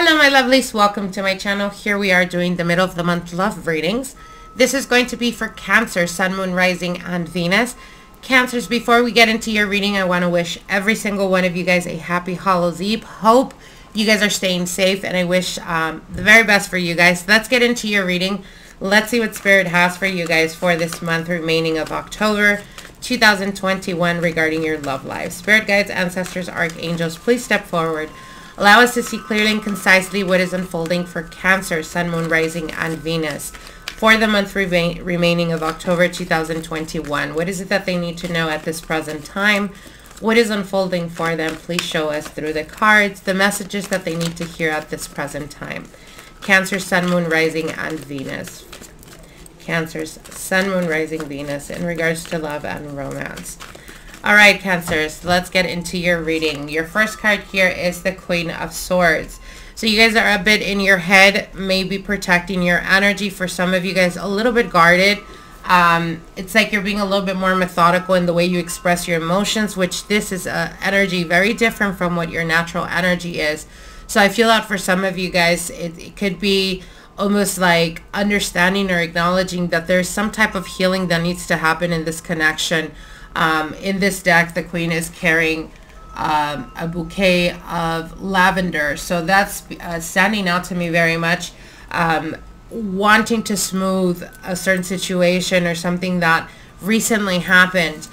Hello my lovelies, welcome to my channel. Here we are doing the middle of the month love readings. This is going to be for Cancer, Sun, Moon, Rising, and Venus. Cancers, before we get into your reading, I want to wish every single one of you guys a happy Hallows Eve. Hope you guys are staying safe, and I wish the very best for you guys. Let's get into your reading. Let's see what Spirit has for you guys for this month remaining of October 2021 regarding your love life. Spirit guides, ancestors, archangels, please step forward. Allow us to see clearly and concisely what is unfolding for Cancer, Sun, Moon, Rising, and Venus for the month remaining of October 2021. What is it that they need to know at this present time? What is unfolding for them? Please show us through the cards the messages that they need to hear at this present time. Cancer, Sun, Moon, Rising, and Venus. Cancers, Sun, Moon, Rising, Venus in regards to love and romance. All right, Cancers, let's get into your reading. Your first card here is the Queen of Swords. So you guys are a bit in your head, maybe protecting your energy. For some of you guys, a little bit guarded. It's like you're being a little bit more methodical in the way you express your emotions, which this is an energy very different from what your natural energy is. So I feel that for some of you guys, it could be almost like understanding or acknowledging that there's some type of healing that needs to happen in this connection. In this deck, the Queen is carrying a bouquet of lavender. So that's standing out to me very much. Wanting to smooth a certain situation or something that recently happened.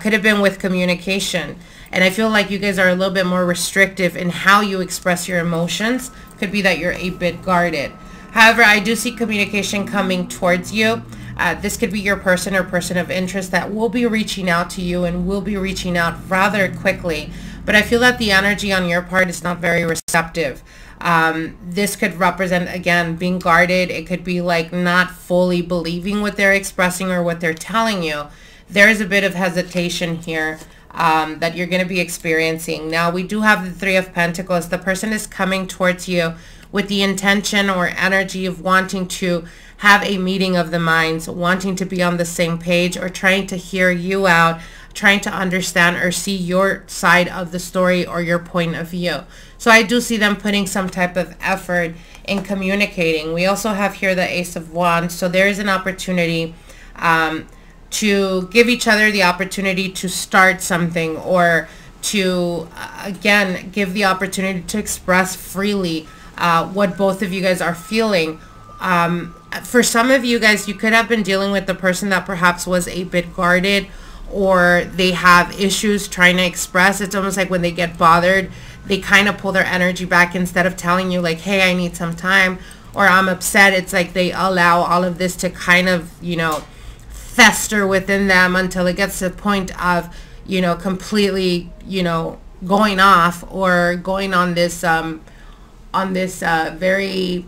Could have been with communication. And I feel like you guys are a little bit more restrictive in how you express your emotions. Could be that you're a bit guarded. However, I do see communication coming towards you. This could be your person or person of interest that will be reaching out to you and will be reaching out rather quickly. But I feel that the energy on your part is not very receptive. This could represent, again, being guarded. It could be like not fully believing what they're expressing or what they're telling you. There is a bit of hesitation here that you're going to be experiencing. Now, we do have the Three of Pentacles. The person is coming towards you with the intention or energy of wanting to have a meeting of the minds, wanting to be on the same page or trying to hear you out, trying to understand or see your side of the story or your point of view. So I do see them putting some type of effort in communicating. We also have here the Ace of Wands. So there is an opportunity to give each other the opportunity to start something or to, again, give the opportunity to express freely what both of you guys are feeling. For some of you guys, you could have been dealing with the person that perhaps was a bit guarded, or they have issues trying to express. It's almost like when they get bothered, they kind of pull their energy back instead of telling you like, hey, I need some time, or I'm upset. It's like they allow all of this to kind of, you know, fester within them until it gets to the point of, you know, completely, you know, going off or going on this very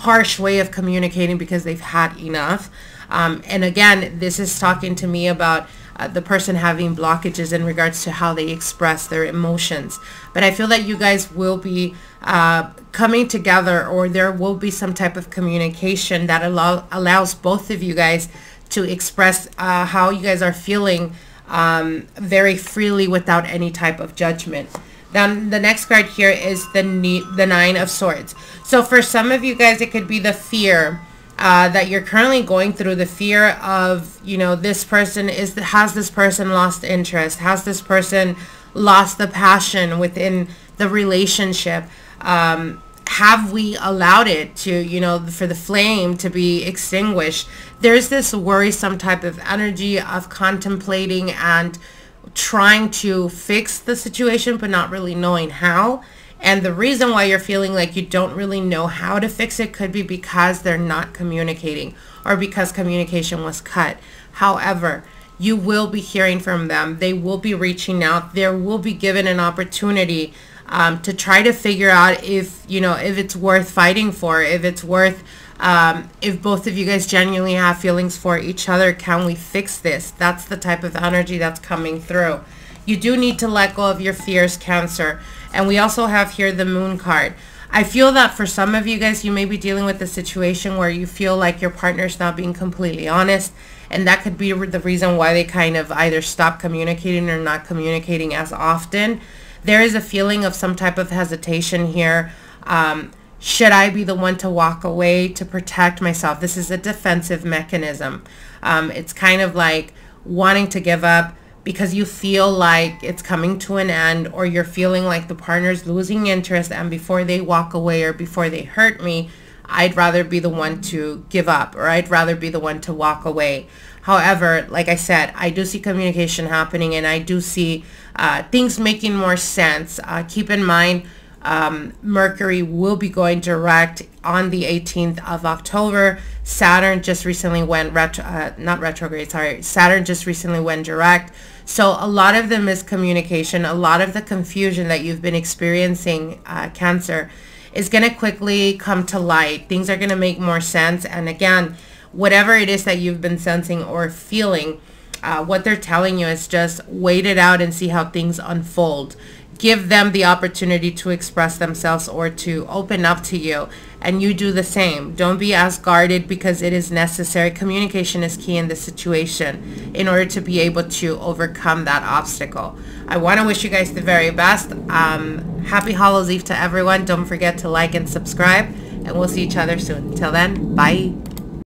harsh way of communicating because they've had enough. And again, this is talking to me about the person having blockages in regards to how they express their emotions. But I feel that you guys will be coming together, or there will be some type of communication that allows both of you guys to express how you guys are feeling very freely without any type of judgment. Then the next card here is the Nine of Swords. So for some of you guys, it could be the fear that you're currently going through. The fear of, you know, this person is, has this person lost interest? Has this person lost the passion within the relationship? Have we allowed it to, you know, for the flame to be extinguished? There's this worrisome type of energy of contemplating and trying to fix the situation but not really knowing how. And the reason why you're feeling like you don't really know how to fix it could be because they're not communicating or because communication was cut. However, you will be hearing from them. They will be reaching out. There will be given an opportunity to try to figure out if, you know, if it's worth fighting for, if it's worth if both of you guys genuinely have feelings for each other, can we fix this? That's the type of energy that's coming through. You do need to let go of your fears, Cancer. And we also have here the Moon card. I feel that for some of you guys, you may be dealing with a situation where you feel like your partner's not being completely honest. And that could be the reason why they kind of either stop communicating or not communicating as often. There is a feeling of some type of hesitation here. Should I be the one to walk away to protect myself? This is a defensive mechanism. It's kind of like wanting to give up because you feel like it's coming to an end, or you're feeling like the partner's losing interest, and before they walk away or before they hurt me, I'd rather be the one to give up, or I'd rather be the one to walk away. However, like I said, I do see communication happening, and I do see things making more sense. Keep in mind, Mercury will be going direct on the 18th of October. Saturn just recently went Saturn just recently went direct. So a lot of the miscommunication, a lot of the confusion that you've been experiencing, Cancer, is going to quickly come to light. Things are going to make more sense. And again, whatever it is that you've been sensing or feeling, what they're telling you is just wait it out and see how things unfold. Give them the opportunity to express themselves or to open up to you, and you do the same. Don't be as guarded because it is necessary. Communication is key in this situation in order to be able to overcome that obstacle. I want to wish you guys the very best. Happy Hallows Eve to everyone. Don't forget to like and subscribe, and we'll see each other soon. Till then, bye.